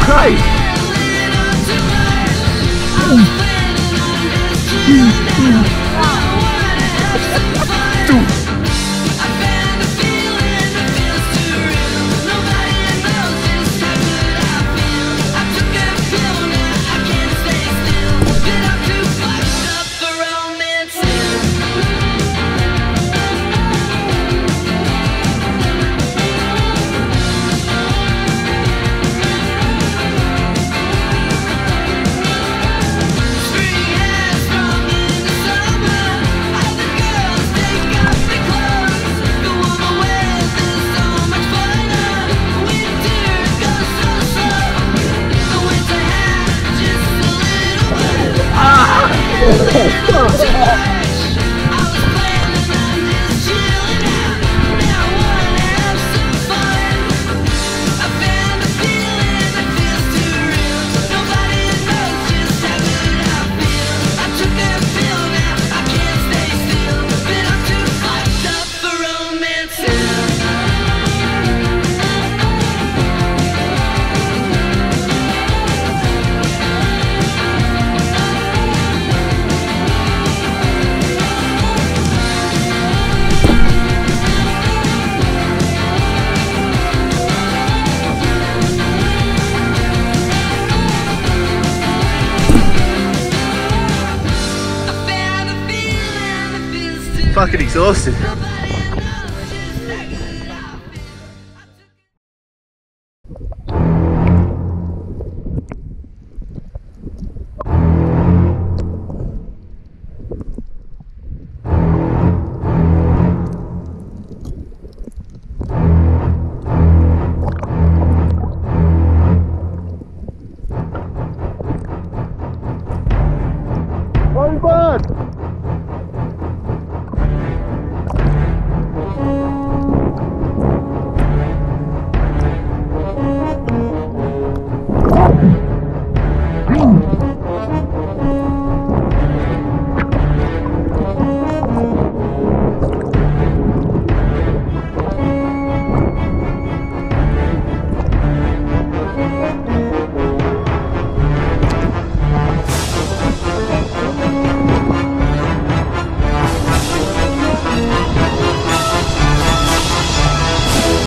Christ! Fucking exhausted.